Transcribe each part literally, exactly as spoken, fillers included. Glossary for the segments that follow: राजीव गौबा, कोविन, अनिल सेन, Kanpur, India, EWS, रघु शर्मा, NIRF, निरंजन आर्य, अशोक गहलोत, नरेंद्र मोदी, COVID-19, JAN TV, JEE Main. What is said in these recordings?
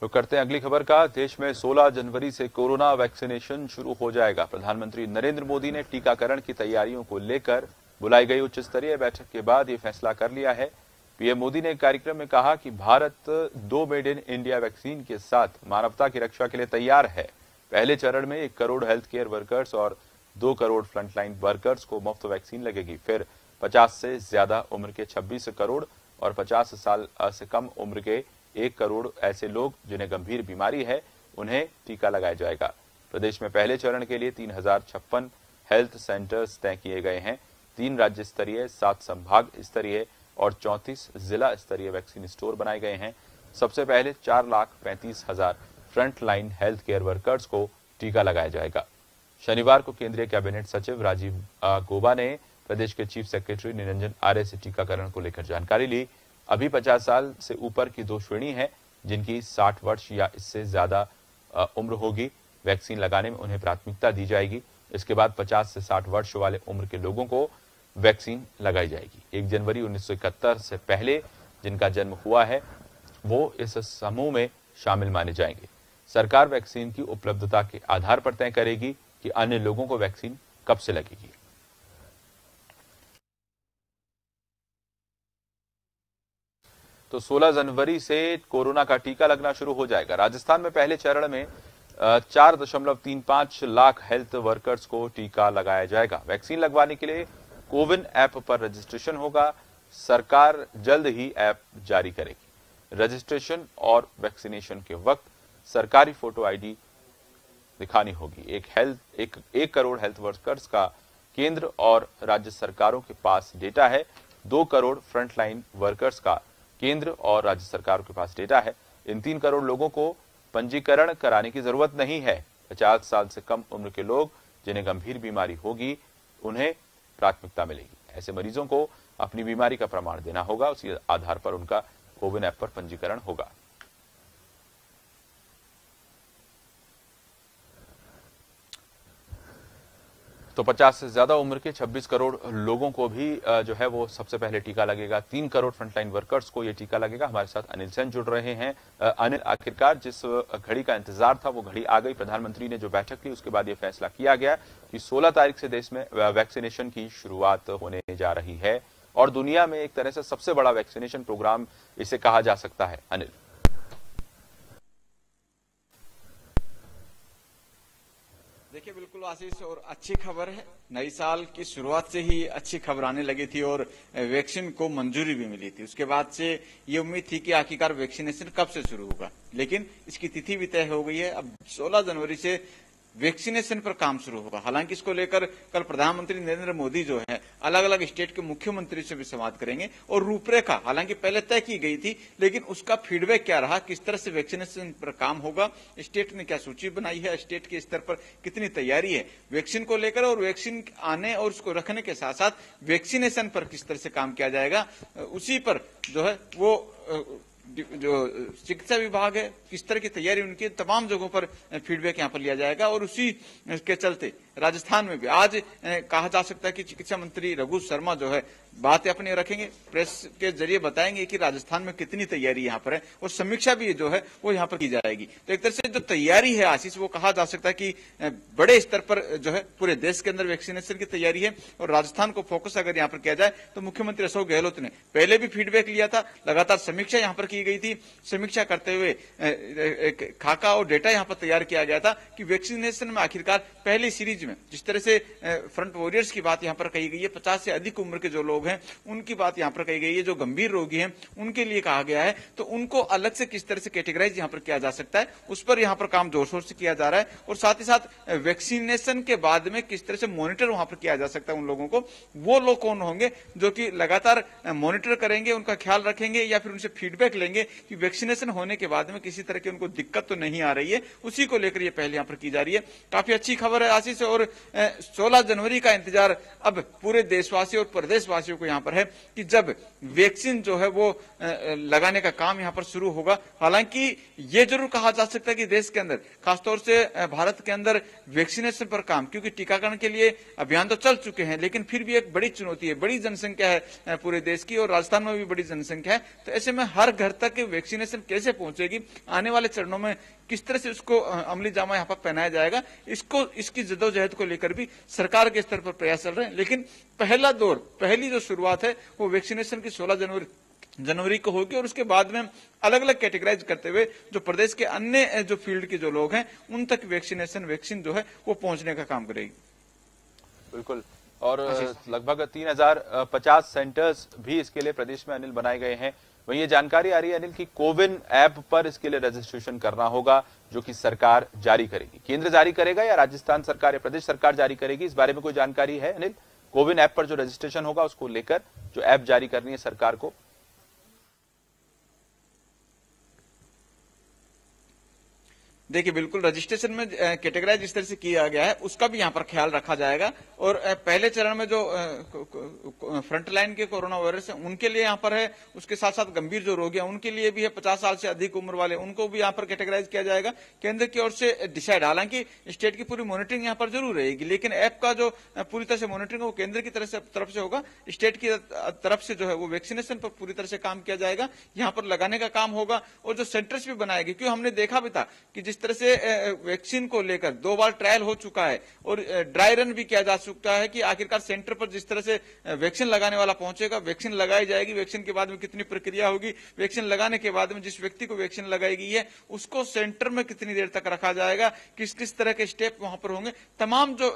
तो करते हैं अगली खबर का। देश में सोलह जनवरी से कोरोना वैक्सीनेशन शुरू हो जाएगा। प्रधानमंत्री नरेंद्र मोदी ने टीकाकरण की तैयारियों को लेकर बुलाई गई उच्च स्तरीय बैठक के बाद ये फैसला कर लिया है। पीएम मोदी ने एक कार्यक्रम में कहा कि भारत दो मेड इन इंडिया वैक्सीन के साथ मानवता की रक्षा के लिए तैयार है। पहले चरण में एक करोड़ हेल्थ केयर वर्कर्स और दो करोड़ फ्रंटलाइन वर्कर्स को मुफ्त वैक्सीन लगेगी। फिर पचास से ज्यादा उम्र के छब्बीस करोड़ और पचास साल से कम उम्र के एक करोड़ ऐसे लोग जिन्हें गंभीर बीमारी है, उन्हें टीका लगाया जाएगा। प्रदेश में पहले चरण के लिए तीन हजार छप्पन हेल्थ सेंटर्स तय किए गए हैं। तीन राज्य स्तरीय, सात संभाग स्तरीय और चौंतीस जिला स्तरीय वैक्सीन स्टोर बनाए गए हैं। सबसे पहले चार लाख पैंतीस हजार फ्रंटलाइन हेल्थ केयर वर्कर्स को टीका लगाया जाएगा। शनिवार को केंद्रीय कैबिनेट सचिव राजीव गौबा ने प्रदेश के चीफ सेक्रेटरी निरंजन आर्य से टीकाकरण को लेकर जानकारी ली। अभी पचास साल से ऊपर की दो श्रेणी है जिनकी साठ वर्ष या इससे ज्यादा उम्र होगी। वैक्सीन लगाने में उन्हें प्राथमिकता दी जाएगी। इसके बाद पचास से साठ वर्ष वाले उम्र के लोगों को वैक्सीन लगाई जाएगी। एक जनवरी उन्नीस सौ इकहत्तर से पहले जिनका जन्म हुआ है वो इस समूह में शामिल माने जाएंगे। सरकार वैक्सीन की उपलब्धता के आधार पर तय करेगी कि अन्य लोगों को वैक्सीन कब से लगेगी। तो सोलह जनवरी से कोरोना का टीका लगना शुरू हो जाएगा। राजस्थान में पहले चरण में चार दशमलव तीन पांच लाख हेल्थ वर्कर्स को टीका लगाया जाएगा। वैक्सीन लगवाने के लिए कोविन ऐप पर रजिस्ट्रेशन होगा। सरकार जल्द ही ऐप जारी करेगी। रजिस्ट्रेशन और वैक्सीनेशन के वक्त सरकारी फोटो आईडी दिखानी होगी। एक हेल्थ एक, एक करोड़ हेल्थ वर्कर्स का केंद्र और राज्य सरकारों के पास डेटा है। दो करोड़ फ्रंटलाइन वर्कर्स का केंद्र और राज्य सरकारों के पास डेटा है। इन तीन करोड़ लोगों को पंजीकरण कराने की जरूरत नहीं है। पचास साल से कम उम्र के लोग जिन्हें गंभीर बीमारी होगी, उन्हें प्राथमिकता मिलेगी। ऐसे मरीजों को अपनी बीमारी का प्रमाण देना होगा। उसी आधार पर उनका कोविन ऐप पर पंजीकरण होगा। तो पचास से ज्यादा उम्र के छब्बीस करोड़ लोगों को भी जो है वो सबसे पहले टीका लगेगा। तीन करोड़ फ्रंटलाइन वर्कर्स को ये टीका लगेगा। हमारे साथ अनिल सेन जुड़ रहे हैं। अनिल, आखिरकार जिस घड़ी का इंतजार था वो घड़ी आ गई। प्रधानमंत्री ने जो बैठक ली उसके बाद ये फैसला किया गया कि सोलह तारीख से देश में वैक्सीनेशन की शुरुआत होने जा रही है और दुनिया में एक तरह से सबसे बड़ा वैक्सीनेशन प्रोग्राम इसे कहा जा सकता है। अनिल, देखिए, बिल्कुल आशीष, और अच्छी खबर है। नई साल की शुरुआत से ही अच्छी खबर आने लगी थी और वैक्सीन को मंजूरी भी मिली थी। उसके बाद से ये उम्मीद थी कि आखिरकार वैक्सीनेशन कब से शुरू होगा, लेकिन इसकी तिथि भी तय हो गई है। अब सोलह जनवरी से वैक्सीनेशन पर काम शुरू होगा। हालांकि इसको लेकर कल प्रधानमंत्री नरेंद्र मोदी जो है अलग अलग स्टेट के मुख्यमंत्री से भी संवाद करेंगे और रूपरेखा हालांकि पहले तय की गई थी, लेकिन उसका फीडबैक क्या रहा, किस तरह से वैक्सीनेशन पर काम होगा, स्टेट ने क्या सूची बनाई है, स्टेट के स्तर पर कितनी तैयारी है वैक्सीन को लेकर, और वैक्सीन आने और उसको रखने के साथ साथ वैक्सीनेशन पर किस तरह से काम किया जाएगा, उसी पर जो है वो जो चिकित्सा विभाग है किस तरह की तैयारी, उनके तमाम जगहों पर फीडबैक यहाँ पर लिया जाएगा। और उसी के चलते राजस्थान में भी आज कहा जा सकता है कि चिकित्सा मंत्री रघु शर्मा जो है बातें अपने रखेंगे, प्रेस के जरिए बताएंगे कि राजस्थान में कितनी तैयारी यहाँ पर है और समीक्षा भी जो है वो यहाँ पर की जाएगी। तो एक तरह से जो तैयारी है आशीष, वो कहा जा सकता है कि बड़े स्तर पर जो है पूरे देश के अंदर वैक्सीनेशन की तैयारी है और राजस्थान को फोकस अगर यहाँ पर किया जाए तो मुख्यमंत्री अशोक गहलोत ने पहले भी फीडबैक लिया था, लगातार समीक्षा यहाँ पर की गई थी। समीक्षा करते हुए एक खाका और डेटा यहाँ पर तैयार किया गया था कि वैक्सीनेशन में आखिरकार पहली सीरीज में जिस तरह से फ्रंट वॉरियर्स की बात यहाँ पर कही गई है, पचास से अधिक उम्र के जो लोग हैं उनकी बात यहाँ पर कही गई है, जो गंभीर रोगी हैं उनके लिए कहा गया है, तो उनको अलग से किस तरह से कैटेगराइज यहाँ पर किया जा सकता है उस पर यहाँ पर काम जोर शोर से किया जा रहा है। और साथ ही साथ वैक्सीनेशन के बाद में किस तरह से मॉनिटर वहां पर किया जा सकता है उन लोगों को, वो लोग कौन होंगे जो कि लगातार मॉनिटर करेंगे, उनका ख्याल रखेंगे या फिर उनसे फीडबैक लेंगे कि वैक्सीनेशन होने के बाद में किसी तरह की उनको दिक्कत तो नहीं आ रही है, उसी को लेकर यह पहले यहाँ पर की जा रही है। काफी अच्छी खबर है आशीष, और और सोलह जनवरी का इंतजार अब पूरे देशवासियों और प्रदेशवासियों को यहाँ पर है कि जब वैक्सीन जो है वो लगाने का काम यहाँ पर शुरू होगा। हालांकि ये जरूर कहा जा सकता है कि देश के अंदर, खासतौर से भारत के अंदर वैक्सीनेशन पर काम, क्योंकि टीकाकरण के लिए अभियान तो चल चुके हैं, लेकिन फिर भी एक बड़ी चुनौती है, बड़ी जनसंख्या है पूरे देश की और राजस्थान में भी बड़ी जनसंख्या है, तो ऐसे में हर घर तक वैक्सीनेशन कैसे पहुंचेगी, आने वाले चरणों में किस तरह से उसको अमली जामा यहाँ पर पहनाया जाएगा, इसको इसकी जदोजहद को लेकर भी सरकार के स्तर पर प्रयास चल रहे हैं। लेकिन पहला दौर, पहली जो शुरुआत है वो वैक्सीनेशन की सोलह जनवरी जनवरी को होगी और उसके बाद में अलग अलग कैटेगराइज करते हुए जो प्रदेश के अन्य जो फील्ड के जो लोग हैं उन तक वैक्सीनेशन वैक्सीन जो है वो पहुंचने का काम करेगी। बिल्कुल, और लगभग तीन हजार पचास सेंटर्स भी इसके लिए प्रदेश में अनिल बनाए गए हैं। वहीं ये जानकारी आ रही है अनिल की कोविन ऐप पर इसके लिए रजिस्ट्रेशन करना होगा, जो कि सरकार जारी करेगी, केंद्र जारी करेगा या राजस्थान सरकार या प्रदेश सरकार जारी करेगी, इस बारे में कोई जानकारी है अनिल? कोविन ऐप पर जो रजिस्ट्रेशन होगा उसको लेकर जो ऐप जारी करनी है सरकार को। देखिए, बिल्कुल रजिस्ट्रेशन में कैटेगराइज जिस तरह से किया गया है उसका भी यहाँ पर ख्याल रखा जाएगा और पहले चरण में जो फ्रंटलाइन के कोरोना वायरस है उनके लिए यहाँ पर है, उसके साथ साथ गंभीर जो रोगी हैं उनके लिए भी है, पचास साल से अधिक उम्र वाले उनको भी यहाँ पर कैटेगराइज किया जाएगा केंद्र की ओर से डिसाइड। हालांकि स्टेट की पूरी मॉनिटरिंग यहाँ पर जरूर रहेगी, लेकिन ऐप का जो पूरी तरह से मॉनिटरिंग वो केंद्र की तरफ से होगा, स्टेट की तरफ से जो है वो वैक्सीनेशन पर पूरी तरह से काम किया जाएगा, यहाँ पर लगाने का काम होगा और जो सेंटर्स भी बनाएगी, क्यों हमने देखा भी था कि जिस तरह से वैक्सीन को लेकर दो बार ट्रायल हो चुका है और ड्राई रन भी किया जा चुका है कि आखिरकार सेंटर पर जिस तरह से वैक्सीन लगाने वाला पहुंचेगा, वैक्सीन लगाई जाएगी, वैक्सीन के बाद में कितनी प्रक्रिया होगी, वैक्सीन लगाने के बाद में जिस व्यक्ति को वैक्सीन लगाई गई है उसको सेंटर में कितनी देर तक रखा जाएगा, किस किस तरह के स्टेप वहां पर होंगे, तमाम जो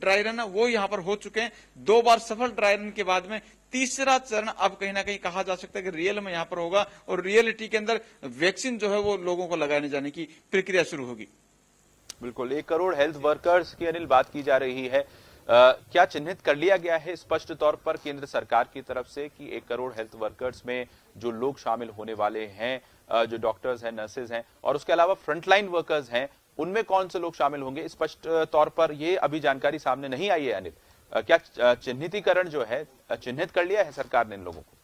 ड्राई रन है वो यहाँ पर हो चुके हैं। दो बार सफल ड्राई रन के बाद में तीसरा चरण अब कहीं ना कहीं कहा जा सकता है कि रियल में यहाँ पर होगा और रियलिटी के अंदर वैक्सीन जो है वो लोगों को लगाने जाने की प्रक्रिया शुरू होगी। बिल्कुल, एक करोड़ हेल्थ वर्कर्स की अनिल बात की जा रही है, आ, क्या चिन्हित कर लिया गया है स्पष्ट तौर पर केंद्र सरकार की तरफ से कि एक करोड़ हेल्थ वर्कर्स में जो लोग शामिल होने वाले हैं, जो डॉक्टर्स हैं, नर्सेज हैं और उसके अलावा फ्रंटलाइन वर्कर्स हैं, उनमें कौन से लोग शामिल होंगे, स्पष्ट तौर पर ये अभी जानकारी सामने नहीं आई है अनिल, क्या चिन्हितीकरण जो है चिन्हित कर लिया है सरकार ने इन लोगों को?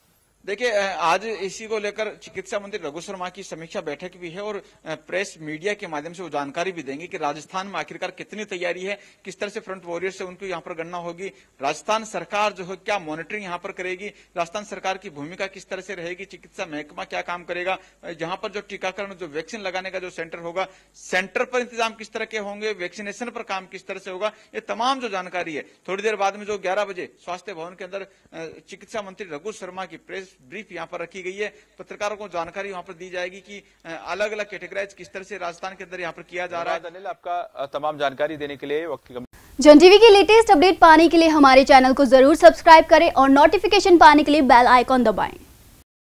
देखिए, आज इसी को लेकर चिकित्सा मंत्री रघु शर्मा की समीक्षा बैठक भी है और प्रेस मीडिया के माध्यम से वो जानकारी भी देंगे कि राजस्थान में आखिरकार कितनी तैयारी है, किस तरह से फ्रंट वॉरियर्स है उनको यहाँ पर गणना होगी, राजस्थान सरकार जो है क्या मॉनिटरिंग यहाँ पर करेगी, राजस्थान सरकार की भूमिका किस तरह से रहेगी, चिकित्सा महकमा क्या काम करेगा, यहाँ पर जो टीकाकरण जो वैक्सीन लगाने का जो सेंटर होगा, सेंटर पर इंतजाम किस तरह के होंगे, वैक्सीनेशन पर काम किस तरह से होगा, ये तमाम जो जानकारी है थोड़ी देर बाद में जो ग्यारह बजे स्वास्थ्य भवन के अंदर चिकित्सा मंत्री रघु शर्मा की प्रेस ब्रीफ यहाँ पर रखी गई है, पत्रकारों को जानकारी वहाँ पर दी जाएगी कि अलग अलग कैटेगराइज किस तरह से राजस्थान के अंदर यहाँ पर किया जा रहा है। अनिल, आपका तमाम जानकारी देने के लिए। जन टीवी की लेटेस्ट अपडेट पाने के लिए हमारे चैनल को जरूर सब्सक्राइब करें और नोटिफिकेशन पाने के लिए बेल आइकॉन दबाएं।